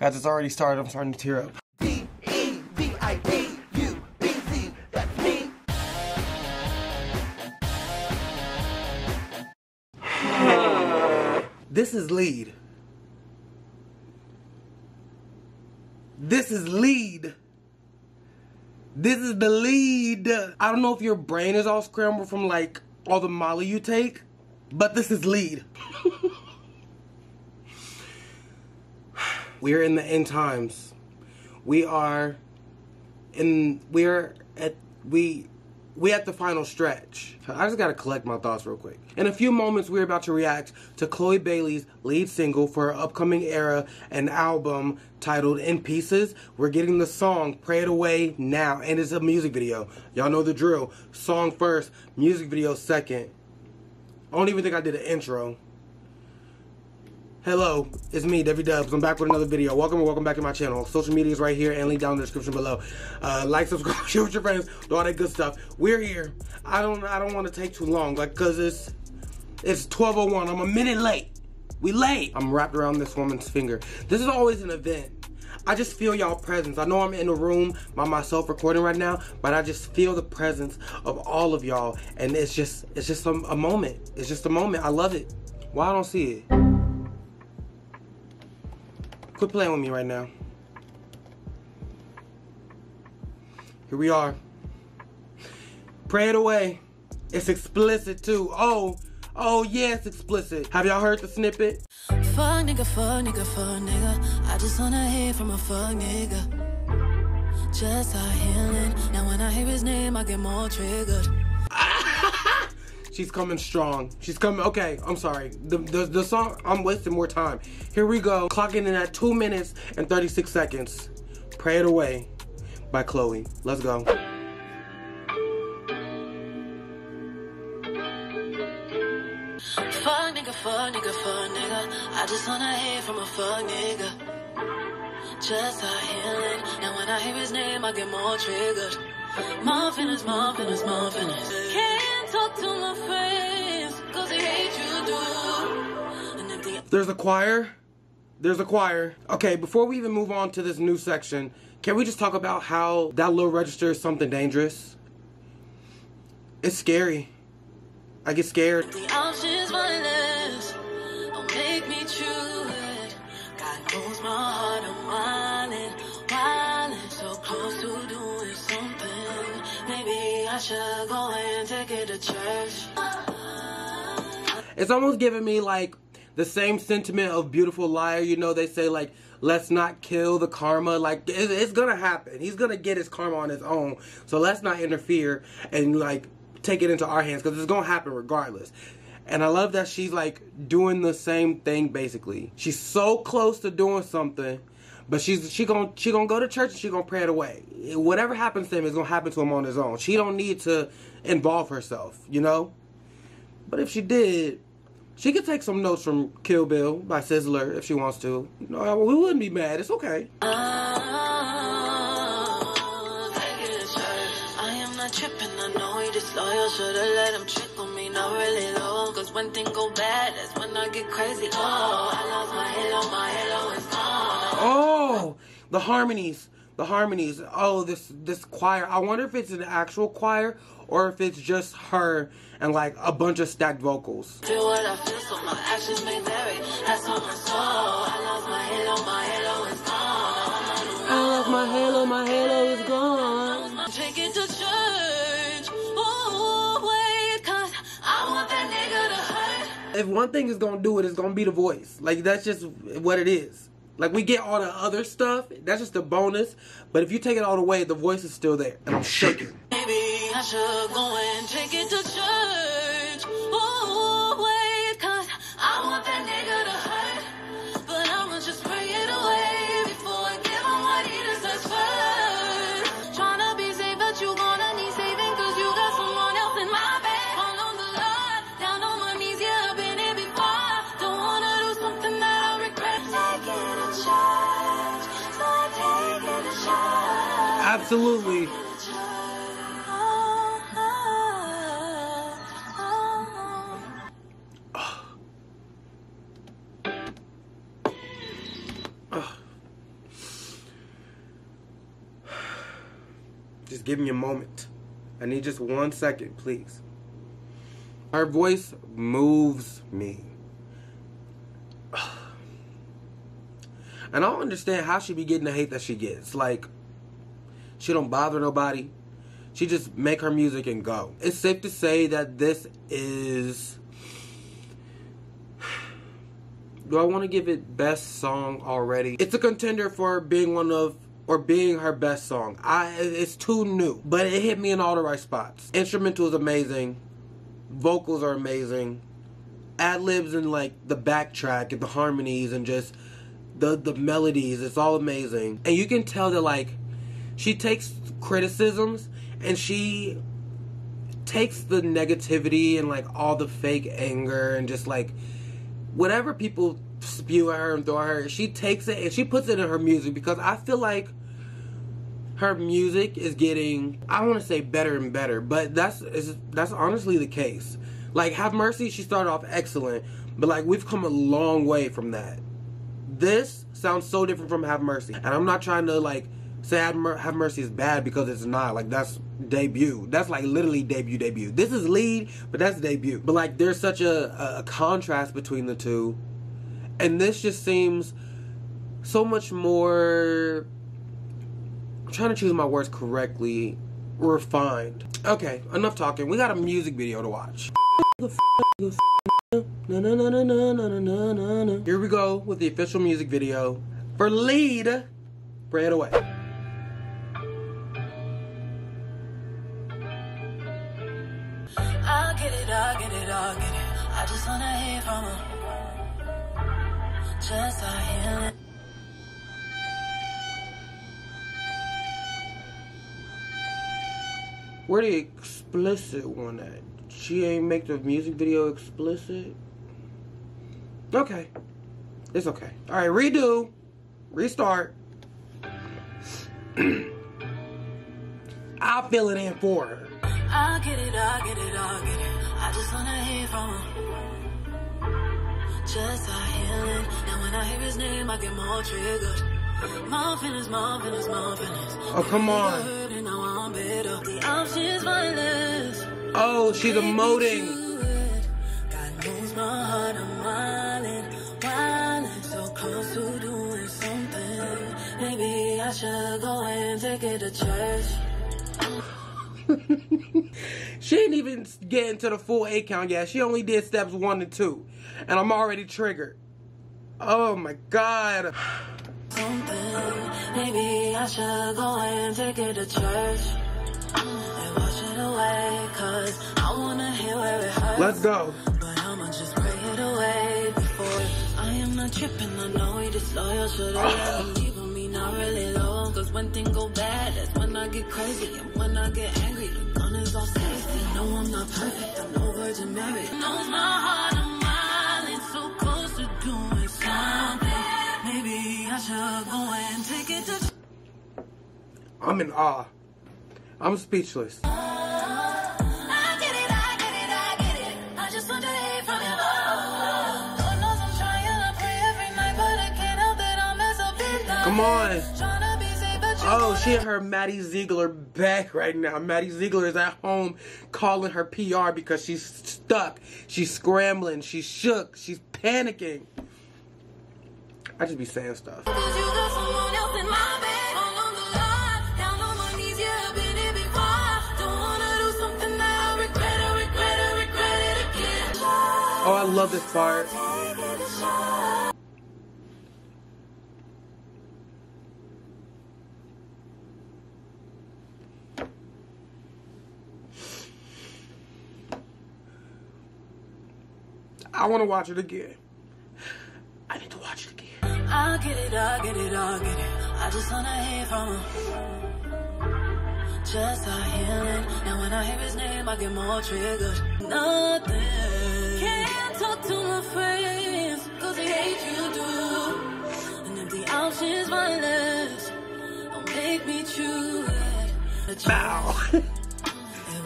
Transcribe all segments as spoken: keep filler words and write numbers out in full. Guys, it's already started. I'm starting to tear up. D E V I D U B C, that's me. This is lead. This is lead. This is the lead. I don't know if your brain is all scrambled from like all the Molly you take, but this is lead. We're in the end times. We are in, we're at, we, we at the final stretch. I just gotta collect my thoughts real quick. In a few moments, we're about to react to Chloe Bailey's lead single for her upcoming era and album titled In Pieces. We're getting the song Pray It Away now, and it's a music video. Y'all know the drill. Song first, music video second. I don't even think I did an intro. Hello, it's me, Devi Dubs. I'm back with another video. Welcome and welcome back to my channel. Social media is right here and link down in the description below. Uh, like, subscribe, share with your friends, do all that good stuff. We're here. I don't I don't want to take too long, like, cause it's it's twelve oh one. I'm a minute late. We late. I'm wrapped around this woman's finger. This is always an event. I just feel y'all presence. I know I'm in a room by myself recording right now, but I just feel the presence of all of y'all, and it's just it's just a, a moment. It's just a moment. I love it. Why I don't see it? Quit playing with me right now. Here we are. Pray It Away. It's explicit too. Oh, oh yeah, it's explicit. Have y'all heard the snippet? Fuck nigga, fuck nigga, fuck nigga. I just wanna hear from a fuck nigga. Just our healing. Now when I hear his name, I get more triggered. She's coming strong. She's coming. Okay, I'm sorry. The, the the song, I'm wasting more time. Here we go. Clocking in at two minutes and thirty-six seconds. Pray It Away by Chloe. Let's go. Fuck nigga, fuck nigga, fuck nigga. I just wanna hear from a fuck nigga. Just a healing. Now when I hear his name, I get more triggered. More feelings, more feelings, more feelings. Talk to my friends, cause they hate you, dude. And if they... There's a choir. There's a choir. Okay, before we even move on to this new section, can we just talk about how that little register is something dangerous? It's scary. I get scared. If the options mindless, don't make me choose. God knows my heart and mind and while it's so close to doing something. Maybe I should go and take it to church. It's almost giving me like the same sentiment of Beautiful Liar. You know, they say like, let's not kill the karma. Like, it, it's gonna happen. He's gonna get his karma on his own. So let's not interfere and like take it into our hands, because it's gonna happen regardless. And I love that she's like doing the same thing basically. She's so close to doing something. But she's she gonna she gonna go to church and she gonna pray it away. Whatever happens to him is gonna happen to him on his own. She don't need to involve herself, you know. But if she did, she could take some notes from Kill Bill by Sizzler if she wants to. You know, we wouldn't be mad. It's okay. Oh, take it to church. I am not tripping. I know he disloyal. Shoulda let him trick on me. Not really though, cause when things go bad, that's when I get crazy. Oh, I lost my halo, my halo is gone. Oh, the harmonies, the harmonies. Oh, this this choir. I wonder if it's an actual choir or if it's just her and like a bunch of stacked vocals. I lost my halo, my halo is gone. Take it to church. Ooh, wait, cause I want that nigga to hurt. If one thing is gonna do it, it's gonna be the voice. Like, that's just what it is. Like, we get all the other stuff, that's just a bonus, but if you take it all the way, the voice is still there, and I'm shaking. Maybe I should go and take it to church. Ooh, wait, cause I want that nigga to hurt, but I'ma just pray it away before I give him what he deserves first. Tryna be safe, but you gonna need saving, cause you got someone else in my bed. All on the line, down on my knees, yeah, I've been here before. Don't wanna do something that I regret. Take it. Absolutely. Just give me a moment. I need just one second, please. Her voice moves me. And I don't understand how she be getting the hate that she gets. Like, she don't bother nobody. She just make her music and go. It's safe to say that this is... Do I want to give it best song already? It's a contender for being one of... or being her best song. I It's too new. But it hit me in all the right spots. Instrumental is amazing. Vocals are amazing. Ad-libs and like the backtrack and the harmonies and just... The, the melodies, it's all amazing. And you can tell that, like, she takes criticisms and she takes the negativity and, like, all the fake anger and just, like, whatever people spew at her and throw at her, she takes it and she puts it in her music, because I feel like her music is getting, I want to say better and better, but that's, is, that's honestly the case. Like, Have Mercy, she started off excellent, but, like, we've come a long way from that. This sounds so different from Have Mercy. And I'm not trying to, like, say Have Mercy is bad, because it's not. Like, that's debut. That's, like, literally debut, debut. This is lead, but that's debut. But, like, there's such a, a contrast between the two. And this just seems so much more... I'm trying to choose my words correctly. Refined. Okay, enough talking. We got a music video to watch. Here we go with the official music video for lead, Pray It Away. I'll get it, I'll get it, I'll get it. I just wanna hear from her. Just I hear it. Where the explicit one at? She ain't make the music video explicit. Okay. It's okay. Alright, redo. Restart. I'll fill it in for her. I'll get it, I'll get it, I'll get it. I just wanna hear from her. Just I hear it. And when I hear his name, I get more triggered. My feelings, my feelings, my feelings. Oh, come on. The options my list. Oh, she's emoting. God knows my heart, I'm wildin', wildin', so close to doing something. Maybe I should go and take it to church. She didn't even get into the full eight count yet. She only did steps one and two. And I'm already triggered. Oh my God. Something. Maybe I should go and take it to church. And wash it away, cause I wanna hear where it hurts. Let's go. But I'ma just pray it away before I am not tripping. I know he disloyal, should I leave on me? Not really low, cause when things go bad, that's when I get crazy. And when I get angry, the gun is all safety. No, I'm not perfect, I'm no Virgin Mary. Knows my heart, I'm wildin', so close to doing something. Maybe I should go and take it to... I'm in awe. I'm speechless. I get it, I get it, I get it. I just want to hear from you. God knows I'm trying to pray every night, but I can't help that I'll mess up in life. Come on. Oh, she and her Maddie Ziegler back right now. Maddie Ziegler is at home calling her P R because she's stuck. She's scrambling. She's shook. She's panicking. I just be saying stuff. Oh, I love this part. I want to watch it again. I need to watch it again. I'll get it, I'll get it, I'll get it. I just want to hear from him. Just I hear it. And when I hear his name, I get more triggered. Nothing. Can't talk to my friends, cause they hate you do. And if the option's my list, don't make me choose it. Bow.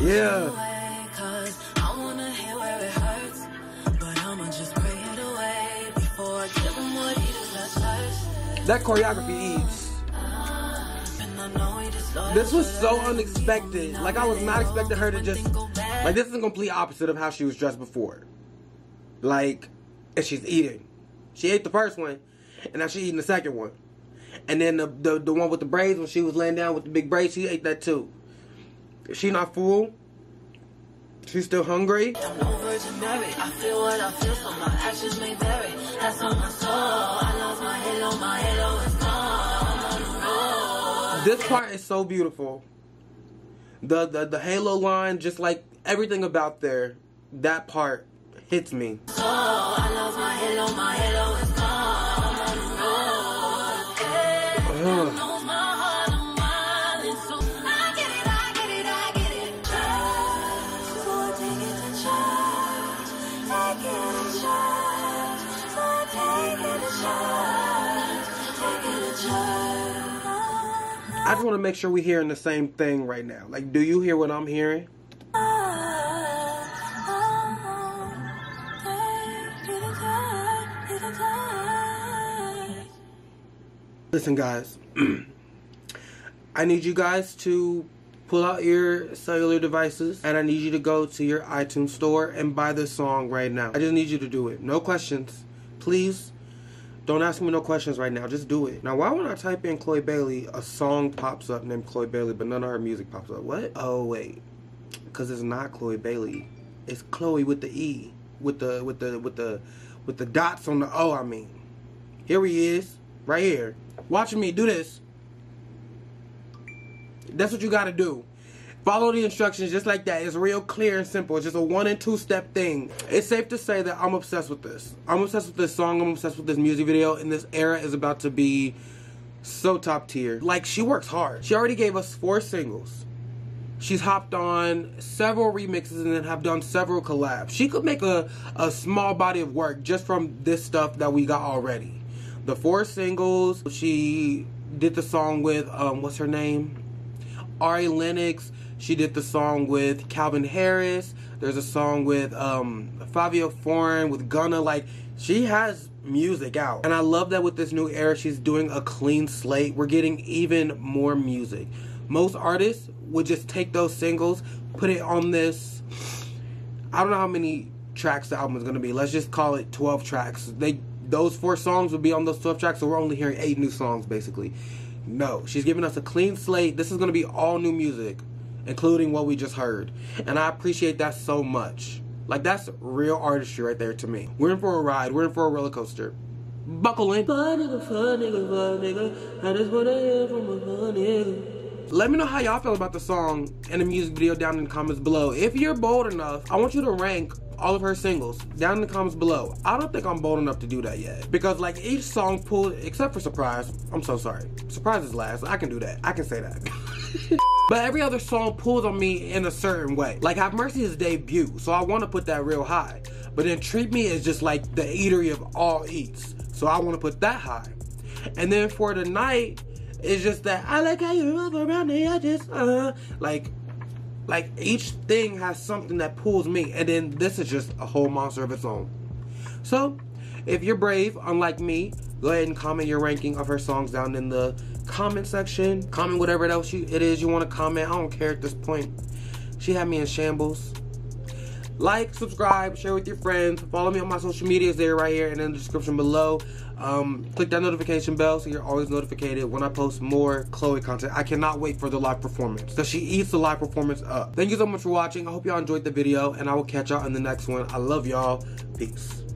Yeah. Cause I want to hear where it hurts. But I'ma just pray it away before I give him what he does. That choreography eats. And I know he does. This was so unexpected. Like, I was not expecting her to just... Like, this is the complete opposite of how she was dressed before. Like, and she's eating. She ate the first one, and now she's eating the second one. And then the, the, the one with the braids, when she was laying down with the big braids, she ate that too. She not full. She's still hungry. I'm no Virgin Mary. I feel what I feel, so my ashes may bury. That's on my soul. I lost my halo, my halo is gone. This part is so beautiful. The, the, the halo line, just like everything about there, that part hits me. So I lost my halo, my halo is gone. Uh-huh. I just want to make sure we're hearing the same thing right now. Like, do you hear what I'm hearing? Listen, guys. I need you guys to pull out your cellular devices, and I need you to go to your iTunes store and buy this song right now. I just need you to do it. No questions. Please. Don't ask me no questions right now. Just do it. Now, why when I type in Chloe Bailey, a song pops up named Chloe Bailey, but none of her music pops up? What? Oh, wait. Because it's not Chloe Bailey. It's Chloe with the E. With the, with the, with the, with the dots on the O, I mean. Here he is. Right here. Watching me do this. That's what you got to do. Follow the instructions just like that. It's real clear and simple. It's just a one and two step thing. It's safe to say that I'm obsessed with this. I'm obsessed with this song. I'm obsessed with this music video. And this era is about to be so top tier. Like, she works hard. She already gave us four singles. She's hopped on several remixes and then have done several collabs. She could make a, a small body of work just from this stuff that we got already. The four singles. She did the song with, um, what's her name? Ari Lennox. She did the song with Calvin Harris. There's a song with um, Fabio Forni, with Gunna. Like, she has music out. And I love that with this new era, she's doing a clean slate. We're getting even more music. Most artists would just take those singles, put it on this. I don't know how many tracks the album is going to be. Let's just call it twelve tracks. They Those four songs would be on those twelve tracks, so we're only hearing eight new songs, basically. No, she's giving us a clean slate. This is going to be all new music, including what we just heard. And I appreciate that so much. Like, that's real artistry right there to me. We're in for a ride. We're in for a roller coaster. Buckle in. Let me know how y'all feel about the song and the music video down in the comments below. If you're bold enough, I want you to rank all of her singles down in the comments below. I don't think I'm bold enough to do that yet, because like each song pulled, except for Surprise. I'm so sorry. Surprise is last. I can do that. I can say that. But every other song pulls on me in a certain way. Like, Have Mercy is debut, so I want to put that real high. But then Treat Me is just like the eatery of all eats, so I want to put that high. And then For Tonight is just that I like how you love around the edges. Uh, like. Like, each thing has something that pulls me, and then this is just a whole monster of its own. So, if you're brave, unlike me, go ahead and comment your ranking of her songs down in the comment section. Comment whatever else you, it is you want to comment. I don't care at this point. She had me in shambles. Like, subscribe, share with your friends. Follow me on my social medias. They're right here and in the description below. Um, click that notification bell so you're always notified when I post more Chloe content. I cannot wait for the live performance. So she eats the live performance up. Thank you so much for watching. I hope y'all enjoyed the video, and I will catch y'all in the next one. I love y'all. Peace.